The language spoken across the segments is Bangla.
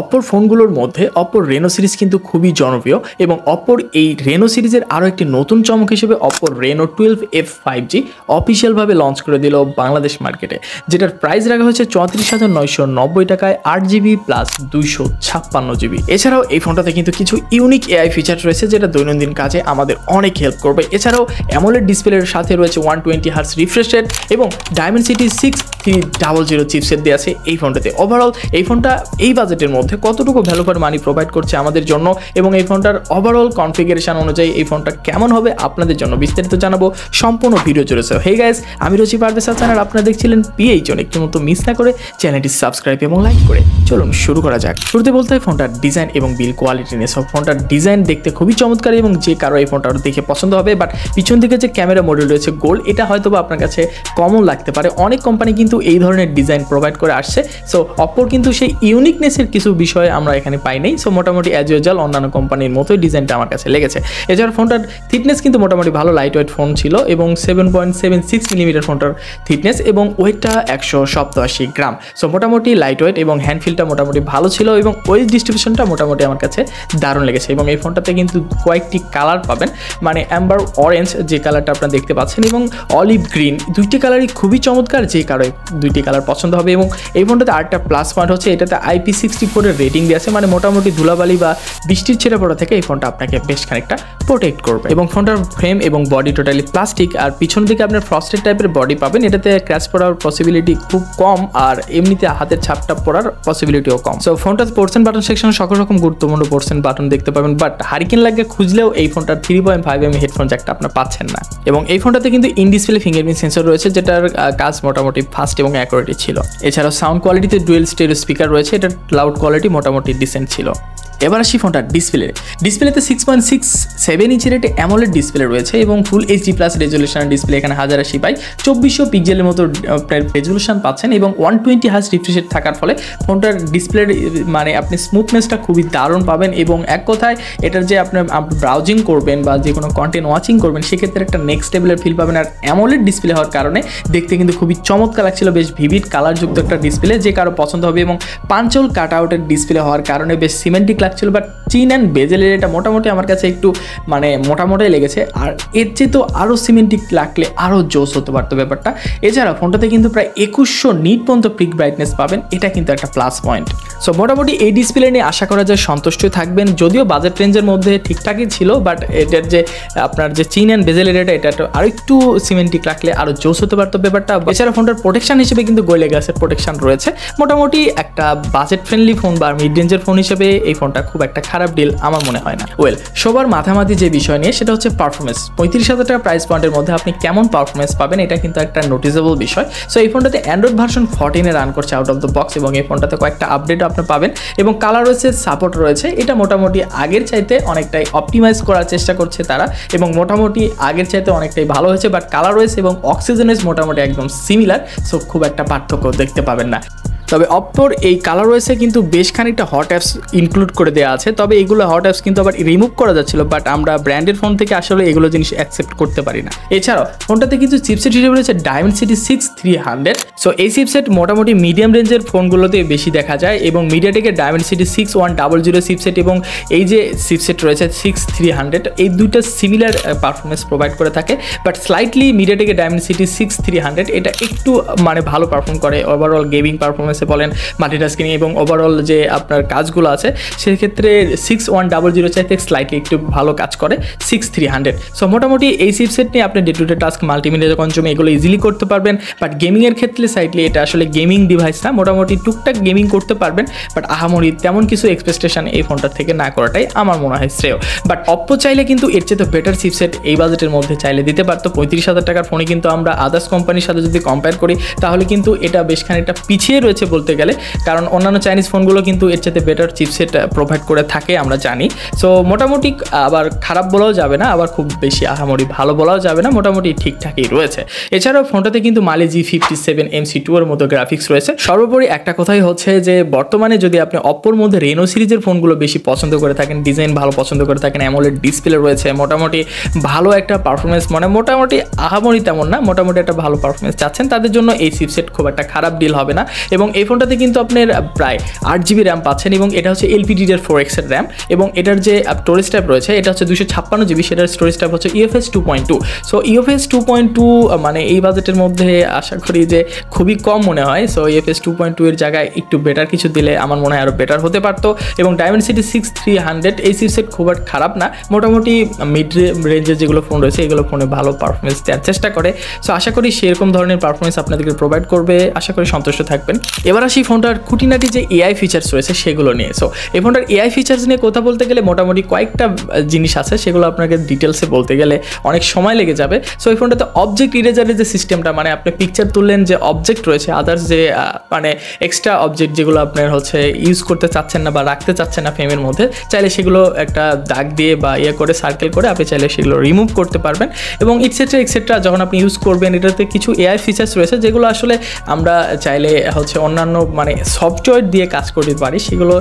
অপ্পোর ফোনগুলোর মধ্যে অপ্পোর রেনো সিরিজ কিন্তু খুবই জনপ্রিয় এবং অপ্পোর এই রেনো সিরিজের আরও একটি নতুন চমক হিসেবে অপ্পোর রেনো 12F 5G অফিসিয়ালভাবে লঞ্চ করে দিল বাংলাদেশ মার্কেটে, যেটার প্রাইস রাখা হয়েছে ৩৪,৯৯০ টাকায় 8GB প্লাস ২৫৬GB। এছাড়াও এই ফোনটাতে কিন্তু কিছু ইউনিক AI ফিচার রয়েছে যেটা দৈনন্দিন কাজে আমাদের অনেক হেল্প করবে। এছাড়াও AMOLED ডিসপ্লের সাথে রয়েছে 120Hz রিফ্রেশ রেট এবং Dimensity 6300 চিপসেট দেওয়া আছে এই ফোনটাতে। ওভারঅল এই ফোনটা এই বাজেটের মধ্যে কতটুকু ভ্যালু ফর মানি প্রোভাইড করছে আমাদের জন্য এবং এই ফোনটার ওভারঅল কনফিগারেশন অনুযায়ী এই ফোনটা কেমন হবে আপনাদের জন্য বিস্তারিত জানাবো সম্পূর্ণ ভিডিও জুড়ে। সো হে গাইস, আমি রয়েছি পারভেজ হাসান আর আপনারা দেখছিলেন পিএইচন। একটু মতো মিস না করে চ্যানেলটি সাবস্ক্রাইব এবং লাইক করে চলুন শুরু করা যাক। শুরুতে বলতে হয় ফোনটার ডিজাইন এবং বিল কোয়ালিটি নিয়ে। সব ফোনটার ডিজাইন দেখতে খুবই চমৎকার এবং যে কারো এই ফোনটা দেখে পছন্দ হবে। বাট পিছন দিকে যে ক্যামেরা মডেল রয়েছে গোল্ড, এটা হয়তো বা আপনার কাছে কমন লাগতে পারে, অনেক কোম্পানি কিন্তু এই ধরনের ডিজাইন প্রোভাইড করে আসছে। সো অপর কিন্তু সেই ইউনিকনেসের কিছু বিষয় আমরা এখানে পাই নাই। সো মোটামুটি অ্যাজ ইউজুয়াল অন্যান্য কোম্পানির মতোই ডিজাইনটা আমার কাছে লেগেছে। এছাড়া ফোনটার থিকনেস কিন্তু মোটামুটি ভালো লাইট ওয়েট ফোন ছিল এবং 7.76 মিলিমিটার ফোনটার থিকনেস এবং ওয়েটটা ১৮৭ গ্রাম। সো মোটামুটি লাইট ওয়েট এবং হ্যান্ডফিলটা মোটামুটি ভালো ছিল এবং ওয়েট ডিস্ট্রিবিউশনটা মোটামুটি আমার কাছে দারুণ লেগেছে। এবং এই ফোনটাতে কিন্তু কয়েকটি কালার পাবেন, মানে অ্যাম্বার অরেঞ্জ যে কালারটা আপনারা দেখতে পাচ্ছেন এবং অলিভ গ্রিন, দুইটি কালারই খুবই চমৎকার, যে কারণে দুইটি কালার পছন্দ হবে। এবং এই ফোনটাতে আরেকটা প্লাস পয়েন্ট হচ্ছে এটাতে IP64 এর রেটিং দেওয়া আছে, মানে মোটামুটি ধুলাবালি বা বৃষ্টির ছেড়ে পড়া থেকে এই ফোনটা আপনাকে বেশ খানিকটা প্রোটেক্ট করবে। এবং ফোনটার ফ্রেম এবং বডি টোটালি প্লাস্টিক আর পিছন দিকে আপনার ফ্রস্টেড টাইপের বডি পাবেন। এটাতে ক্র্যাশ পড়ার পসিবিলিটি খুব কম আর এমনিতে হাতের ছাপটা পড়ার পসিবিলিটিও কম। সো ফোনটার পোর্সেন্ট বাটন সেকশন সকল রকম গুরুত্বপূর্ণ পোর্সেন্ট বাটন দেখতে পাবেন, বাট হারিকেন লাগে খুঁজলেও এই ফোনটার 3.5mm হেডফোন জ্যাকটা আপনারা পাচ্ছেন না। এবং এই ফোনটাতে কিন্তু ইন ডিসপ্লে ফিঙ্গারপ্রিন্ট সেন্সর রয়েছে যেটার কাজ মোটামুটি ফাস্ট এবং অ্যাকুরেট ছিল। এছাড়াও সাউন্ড কোয়ালিটিতে ডুয়েল স্টেরিও স্পিকার রয়েছে, এটার লাউড কোয়ালিটি মোটামুটি ডিসেন্ট ছিল। এবার আসি ফোনটার ডিসপ্লেতে 6.67 ইঞ্চের একটা AMOLED ডিসপ্লে রয়েছে এবং ফুল HD প্লাস রেজুলেশনের ডিসপ্লে। এখানে 1080 বাই 2400 পিক্সেলের মতো রেজুলেশন পাচ্ছেন এবং 120Hz রিফ্রেশ রেট থাকার ফলে ফোনটার ডিসপ্লের মানে আপনি স্মুথনেসটা খুবই দারুণ পাবেন। এবং এক কথায় এটার যে আপনি ব্রাউজিং করবেন বা যে কোনো কন্টেন্ট ওয়াচিং করবেন সেক্ষেত্রে একটা নেক্সট লেভেলের ফিল পাবেন। আর AMOLED ডিসপ্লে হওয়ার কারণে দেখতে কিন্তু খুবই চমৎকার লাগছিল, বেশ ভিভিড কালারযুক্ত একটা ডিসপ্লে যে কারো পছন্দ হবে। এবং পাঞ্চল কাট আউটের ডিসপ্লে হওয়ার কারণে বেশ সিমেন্টিক ছিল, বাট চিন অ্যান্ড বেজেলের এটা মোটামুটি আমার কাছে একটু মানে মোটামোটাই লেগেছে, আর এর চেয়ে তো আরও সিমেন্টিক লাগলে আরও জোস হতে পারতো ব্যাপারটা। এছাড়া ফোনটাতে কিন্তু প্রায় 2100 নিট পর্যন্ত পিক ব্রাইটনেস পাবেন, এটা কিন্তু একটা প্লাস পয়েন্ট। সো মোটামুটি এই ডিসপ্লে নিয়ে আশা করা যায় সন্তুষ্টই থাকবেন, যদিও বাজেট রেঞ্জের মধ্যে ঠিকঠাকই ছিল, বাট এটার যে আপনার যে চিন অ্যান্ড বেজেলের এটা আরও একটু সিমেন্টিক লাগলে আরও জোস হতে পারতো ব্যাপারটা। এছাড়া ফোনটার প্রোটেকশন হিসেবে কিন্তু গোল্ডে গ্লাসের প্রোটেকশন রয়েছে। মোটামুটি একটা বাজেট ফ্রেন্ডলি ফোন বা মিড রেঞ্জের ফোন হিসেবে এই ফোনটা খুব একটা খারাপ ডিল আমার মনে হয় না। সবার মাথামাতি যে বিষয় নিয়ে সেটা হচ্ছে পারফরমেন্স। ৩৫,০০০ টাকা প্রাইস পয়েন্টের মধ্যে আপনি কেমন পারফরমেন্স পাবেন এটা কিন্তু একটা নোটিসেবল বিষয়। সো এই ফোনটাতে Android ভার্সন 14 রান করছে আউট অফ দ্য বক্স এবং এই ফোনটাতে কয়েকটা আপডেট আপনি পাবেন এবং ColorOS সাপোর্ট রয়েছে। এটা মোটামুটি আগের চাইতে অনেকটাই অপটিমাইজ করার চেষ্টা করছে তারা এবং মোটামুটি আগের চাইতে অনেকটাই ভালো হয়েছে, বাট ColorOS এবং অক্সিজেনOS মোটামুটি একদম সিমিলার, সো খুব একটা পার্থক্য দেখতে পাবেন না। তবে অপ্পোর এই ColorOS কিন্তু বেশ খানিকটা হট অ্যাপস ইনক্লুড করে দেওয়া আছে, তবে এগুলো হট অ্যাপস কিন্তু আবার রিমুভ করা যাচ্ছিল, বাট আমরা ব্র্যান্ডের ফোন থেকে আসলে এগুলো জিনিস অ্যাকসেপ্ট করতে পারি না। এছাড়াও ফোনটাতে কিছু চিপসেট হিসেবে রয়েছে Dimensity 6300। সো এই চিপসেট মোটামুটি মিডিয়াম রেঞ্জের ফোনগুলোতে বেশি দেখা যায় এবং মিডিয়াটেকের Dimensity 6100 চিপসেট এবং এই যে চিপসেট রয়েছে 6300, এই দুইটা সিমিলার পারফরমেন্স প্রোভাইড করে থাকে, বাট স্লাইটলি মিডিয়াটেকের Dimensity 6300 এটা একটু মানে ভালো পারফর্ম করে ওভারঅল গেমিং পারফরমেন্স বলেন, মাল্টিটাস্কিং এবং ওভারঅল যে আপনার কাজগুলো আছে সেক্ষেত্রে 6100 চাইতে স্লাইটলি একটু ভালো কাজ করে 6300। সো মোটামুটি এই চিপসেট নিয়ে আপনি day to day task multimedia consume এগুলো ইজিলি করতে পারবেন, বাট গেমিংয়ের ক্ষেত্রে স্লাইটলি এটা আসলে গেমিং ডিভাইস না, মোটামুটি টুকটাক গেমিং করতে পারবেন, বাট আহামরি তেমন কিছু এক্সপেকটেশন এই ফোনটার থেকে না করাটাই আমার মনে হয় শ্রেয়। বাট অপ্পো চাইলে কিন্তু এর চেয়ে তো বেটার চিপসেট এই বাজেটের মধ্যে চাইলে দিতে পারতো। ৩৫,০০০ টাকার ফোনে কিন্তু আমরা আদার্স কোম্পানির সাথে যদি কম্পেয়ার করি তাহলে কিন্তু এটা বেশ খানিকটা পিছিয়ে রয়েছে বলতে গেলে, কারণ অন্যান্য চাইনিজ ফোনগুলো কিন্তু এর চেয়ে বেটার চিপসেট প্রোভাইড করে থাকে আমরা জানি। সো মোটামুটি আবার খারাপ বলাও যাবে না, আবার খুব বেশি আহামরি ভালো বলাও যাবে না, মোটামুটি ঠিকঠাকই রয়েছে। এছাড়াও ফোনটাতে কিন্তু Mali G57 MC2 এর মতো গ্রাফিক্স রয়েছে। সর্বোপরি একটা কথাই হচ্ছে যে বর্তমানে যদি আপনি অপ্পোর মধ্যে রেনো সিরিজের ফোনগুলো বেশি পছন্দ করে থাকেন, ডিজাইন ভালো পছন্দ করে থাকেন, AMOLED ডিসপ্লে রয়েছে, মোটামুটি ভালো একটা পারফরমেন্স, মানে মোটামুটি আহামরি তেমন না, মোটামুটি একটা ভালো পারফরমেন্স চাচ্ছেন, তাদের জন্য এই চিপসেট খুব একটা খারাপ ডিল হবে না। এবং এই ফোনটাতে কিন্তু আপনার প্রায় 8 জিবি র্যাম পাচ্ছেন এবং এটা হচ্ছে LPDDR4X এর র্যাম এবং এটার যে স্টোরেজ টাইপ রয়েছে এটা হচ্ছে 256 জিবি, সেটার স্টোরেজ টাইপ হচ্ছে UFS 2.2। সো UFS 2.2 মানে এই বাজেটের মধ্যে আশা করি যে খুবই কম মনে হয়। সো UFS 2.2 এর জায়গায় একটু বেটার কিছু দিলে আমার মনে হয় আরও বেটার হতে পারতো। এবং Dimensity 6300 এই চিপসেট খুব আর খারাপ না, মোটামুটি মিড রেঞ্জের যেগুলো ফোন রয়েছে এগুলো ফোনে ভালো পারফরমেন্স দেওয়ার চেষ্টা করে। সো আশা করি সেরকম ধরনের পারফরমেন্স আপনাদেরকে প্রোভাইড করবে, আশা করি সন্তুষ্ট থাকবেন। এবার আসি ফোনটার খুঁটিনাটি যে AI ফিচার্স রয়েছে সেগুলো নিয়ে। সো এই ফোনটার AI ফিচার্স নিয়ে কথা বলতে গেলে মোটামুটি কয়েকটা জিনিস আছে, সেগুলো আপনাকে ডিটেলসে বলতে গেলে অনেক সময় লেগে যাবে। সো এই ফোনটাতে অবজেক্ট ইরেজারের যে সিস্টেমটা, মানে আপনি পিকচার তুললেন যে অবজেক্ট রয়েছে আদার্স যে মানে এক্সট্রা অবজেক্ট যেগুলো আপনার হচ্ছে ইউজ করতে চাচ্ছেন না বা রাখতে চাচ্ছেন না ফ্রেমের মধ্যে, চাইলে সেগুলো একটা দাগ দিয়ে বা ইয়ে করে সার্কেল করে আপনি চাইলে সেগুলো রিমুভ করতে পারবেন এবং ইটসেট্রা ইটসেট্রা যখন আপনি ইউজ করবেন। এটাতে কিছু AI ফিচার্স রয়েছে যেগুলো আসলে আমরা চাইলে হচ্ছে অন্যান্য মানে সফটওয়্যার দিয়ে কাজ করতে পারি, সেগুলো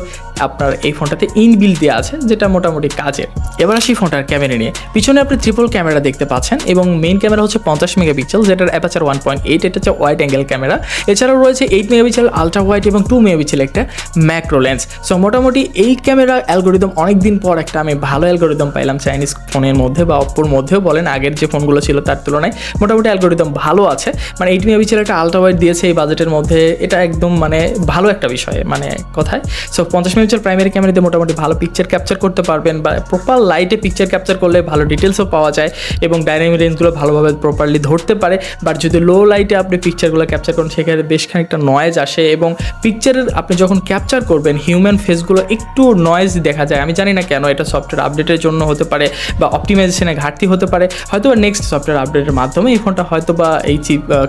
আপনার এই ফোনটাতে ইনবিল দেওয়া আছে যেটা মোটামুটি কাজের। এবার আসি ফোনটার ক্যামেরা নিয়ে। পিছনে আপনি ট্রিপল ক্যামেরা দেখতে পাচ্ছেন এবং মেইন ক্যামেরা হচ্ছে 50 মেগাপিক্সেল, যেটার অ্যাপারচার 1.8, এটা হচ্ছে ওয়াইড অ্যাঙ্গেল ক্যামেরা। এছাড়াও রয়েছে 8 মেগাপিক্সেল আলট্রা ওয়াইড এবং 2 মেগাপিক্সেল একটা ম্যাক্রো লেন্স। সো মোটামুটি এই ক্যামেরা অ্যালগোরিদম অনেকদিন পর একটা আমি ভালো অ্যালগোরিদম পাইলাম চাইনিজ ফোনের মধ্যে বা অপ্পোর মধ্যেও বলেন, আগের যে ফোনগুলো ছিল তার তুলনায় মোটামুটি অ্যালগোরিদম ভালো আছে। মানে 8 মেগাপিক্সেল একটা আলট্রা ওয়াইড দিয়েছে এই বাজেটের মধ্যে, এটা একদম মানে ভালো একটা বিষয় মানে কথায়। সো 50 মেগাপিক্সেল প্রাইমারি ক্যামেরাতে মোটামুটি ভালো পিকচার ক্যাপচার করতে পারবেন বা প্রপার লাইটে পিকচার ক্যাপচার করলে ভালো ডিটেলসও পাওয়া যায় এবং ডাইনামিক রেঞ্জগুলো ভালোভাবে প্রপারলি ধরতে পারে। বাট যদি লো লাইটে আপনি পিকচারগুলো ক্যাপচার করেন সেখানে বেশ খানিকটা নয়েজ আসে এবং পিকচারের আপনি যখন ক্যাপচার করবেন হিউম্যান ফেসগুলো একটু নয়েজ দেখা যায়। আমি জানি না কেন, এটা সফটওয়্যার আপডেটের জন্য হতে পারে বা অপটিমাইজেশনে ঘাটতি হতে পারে, হয়তো নেক্সট সফটওয়্যার আপডেটের মাধ্যমে এই ফোনটা হয়তো বা এই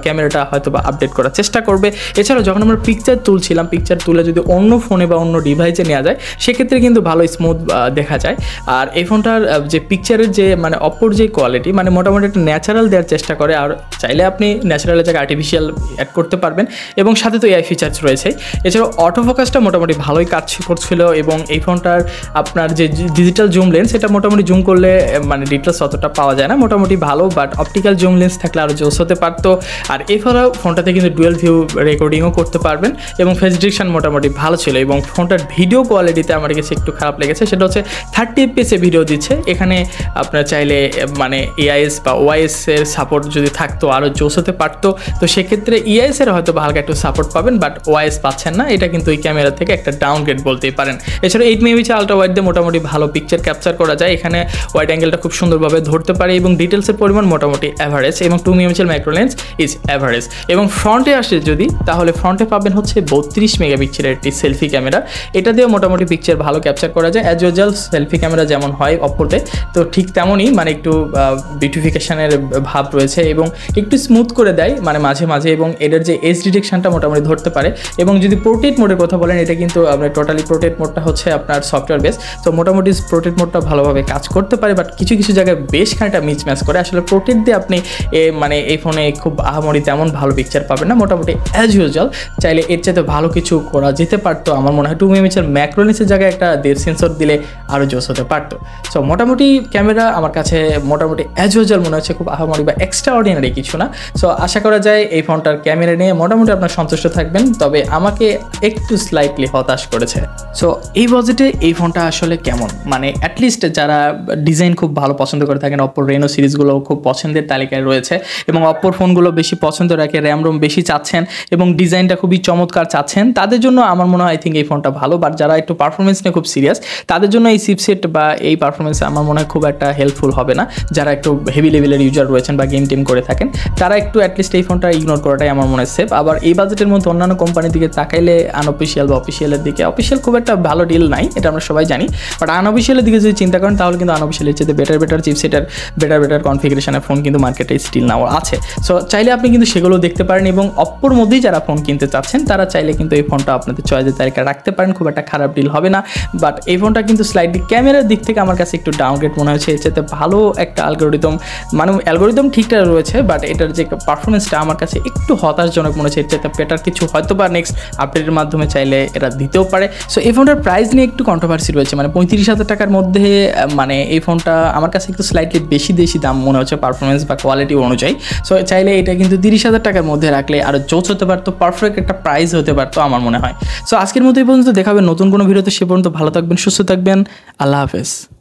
ক্যামেরাটা হয়তো বা আপডেট করার চেষ্টা করবে। এছাড়াও যখন আমরা পিকচার তুলছিলাম, পিকচার তুলে যদি অন্য ফোনে বা অন্য ডিভাইসে নেওয়া যায় সেক্ষেত্রে কিন্তু ভালো স্মুথ দেখা যায়। আর এই ফোনটার যে পিকচারের যে মানে অপর যে কোয়ালিটি মানে মোটামুটি একটা ন্যাচারাল দেওয়ার চেষ্টা করে, আর চাইলে আপনি ন্যাচারালের জায়গায় আর্টিফিশিয়াল অ্যাড করতে পারবেন এবং সাথে তো AI ফিচার্স রয়েছে। এছাড়াও অটো ফোকাসটা মোটামুটি ভালোই কাজ করছিল এবং এই ফোনটার আপনার যে ডিজিটাল জুম লেন্স সেটা মোটামুটি জুম করলে মানে ডিটেলস অতটা পাওয়া যায় না, মোটামুটি ভালো। বাট অপটিক্যাল জুম লেন্স থাকলে আরও জোস হতে পারতো। আর এছাড়াও ফোনটাতে কিন্তু ডুয়েল ভিউ রেকর্ডিংও করতে পারবেন এবং ফেস ডিটেকশন মোটামুটি ভালো ছিল এবং ফোনটার ভিডিও কোয়ালিটিতে আমার কাছে একটু খারাপ লেগেছে, সেটা হচ্ছে 30 FPS এ ভিডিও দিচ্ছে। এখানে আপনার চাইলে মানে AIS বা OIS এর সাপোর্ট যদি থাকতো আরও জোস হতে পারতো। তো সেক্ষেত্রে AIS এর হয়তো হালকা একটু সাপোর্ট পাবেন বাট OIS পাচ্ছেন না, এটা কিন্তু এই ক্যামেরা থেকে একটা ডাউনগ্রেড বলতেই পারেন। এছাড়া 8 মেগাপিক্সেল আলট্রা ওয়াইড দিয়ে মোটামুটি ভালো পিকচার ক্যাপচার করা যায়, এখানে ওয়াইড অ্যাঙ্গেলটা খুব সুন্দরভাবে ধরতে পারে এবং ডিটেলসের পরিমাণ মোটামুটি অ্যাভারেজ এবং 2 megapixel macro lens is average. এবং ফ্রন্টে আসে যদি, তাহলে ফ্রন্টে পাবেন হচ্ছে 32 মেগাপিক্সেলের একটি সেলফি ক্যামেরা, এটা দিয়ে মোটামুটি পিকচার ভালো ক্যাপচার করা যায় অ্যাজ ইউজুয়াল। সেলফি ক্যামেরা যেমন হয় অপরতে, তো ঠিক তেমনই মানে একটু বিউটিফিকেশানের ভাব রয়েছে এবং একটু স্মুথ করে দেয় মানে মাঝে মাঝে এবং এটার যে এজ ডিটেকশানটা মোটামুটি ধরতে পারে। এবং যদি পোর্ট্রেট মোডের কথা বলেন, এটা কিন্তু আপনার টোটালি পোর্ট্রেট মোডটা হচ্ছে আপনার সফটওয়্যার বেস, তো মোটামুটি পোর্ট্রেট মোডটা ভালোভাবে কাজ করতে পারে। বাট কিছু কিছু জায়গায় বেশ খানিকটা মিসম্যাচ করে, আসলে পোর্ট্রেট দিয়ে আপনি মানে এই ফোনে খুব আহামরি তেমন ভালো পিকচার পাবেন না, মোটামুটি অ্যাজ ইউজুয়াল। চাইলে এর চাইতে ভালো কিছু করা যেতে পারতো আমার মনে হয়। 2 মেগাপিক্সেল ম্যাক্রো লেন্সের জায়গায় একটা ডেপ সেন্সর দিলে আরও জোস হতে পারতো। সো মোটামুটি ক্যামেরা আমার কাছে মোটামুটি অ্যাজ ইউজুয়াল মনে হচ্ছে, খুব আহামরি বা এক্সট্রা অর্ডিনারি কিছু না। সো আশা করা যায় এই ফোনটার ক্যামেরা নিয়ে মোটামুটি আপনার সন্তুষ্ট থাকবেন, তবে আমাকে একটু স্লাইটলি হতাশ করেছে। সো এই বাজেটে এই ফোনটা আসলে কেমন, মানে অ্যাটলিস্ট যারা ডিজাইন খুব ভালো পছন্দ করে থাকেন, অপ্পোর রেনো সিরিজগুলো খুব পছন্দের তালিকায় রয়েছে এবং অপ্পোর ফোনগুলো বেশি পছন্দ রাখে, র্যাম রোম বেশি চাচ্ছেন এবং ডিজাইনটা খুবই চমৎকার চাচ্ছেন, তাদের জন্য আমার মনে হয় আই থিঙ্ক এই ফোনটা ভালো। বাট যারা একটু পারফরমেন্স নিয়ে খুব সিরিয়াস তাদের জন্য এই চিপসেট বা এই পারফরমেন্স আমার মনে হয় খুব একটা হেল্পফুল হবে না। যারা একটু হেভি লেভেলের ইউজার রয়েছেন বা গেম টেম করে থাকেন তারা একটু অ্যাটলিস্ট এই ফোনটা ইগনোর করাটাই আমার মনে হয় সেফ। আবার এই বাজেটের মধ্যে অন্যান্য কোম্পানির দিকে তাকাইলে আনঅফিশিয়াল বা অফিসিয়ালের দিকে, অফিসিয়াল খুব একটা ভালো ডিল নাই এটা আমরা সবাই জানি, বাট আনঅফিসিয়ালের দিকে যদি চিন্তা করেন তাহলে কিন্তু আনঅফিসিয়ালের চেয়ে বেটার চিপসেটের বেটার কনফিগারেশনের ফোন কিন্তু মার্কেটে স্টিল নাও আছে। সো চাইলে আপনি কিন্তু সেগুলো দেখতে পারেন এবং অপ্পোর মধ্যেই যারা ফোন কিনতে চাচ্ছেন তারা চাইলে কিন্তু এই ফোনটা আপনাদের চয়েসের তালিকা রাখতে পারেন, খুব একটা খারাপ ডিল হবে না। বাট এই ফোনটা কিন্তু স্লাইডলি ক্যামেরার দিক থেকে আমার কাছে একটু ডাউনগ্রেড মনে হয়েছে, এর চেয়ে ভালো একটা অ্যালগোরিদম মানে অ্যালগোরিদম ঠিকঠাক রয়েছে বাট এটার যে পারফরমেন্সটা আমার কাছে একটু হতাশজনক মনে হচ্ছে, এর চেয়ে বেটার কিছু হয়তো বা নেক্সট আপডেটের মাধ্যমে চাইলে এরা দিতেও পারে। সো এই ফোনটার প্রাইস নিয়ে একটু কন্ট্রোভার্সি রয়েছে, মানে 35,000 টাকার মধ্যে মানে এই ফোনটা আমার কাছে একটু স্লাইটলি বেশি দাম মনে হচ্ছে পারফরমেন্স বা কোয়ালিটি অনুযায়ী। সো চাইলে এটা কিন্তু 30,000 টাকার মধ্যে রাখলে আরও জোস হতে পারতো, পারফেক্ট একটা প্রাইস হতে পারতো আমার মনে হয়। সো আজকের মতো এই পর্যন্ত, দেখাবেন নতুন কোনো ভিডিওতে, সে পর্যন্ত ভালো থাকবেন, সুস্থ থাকবেন, আল্লাহ হাফেজ।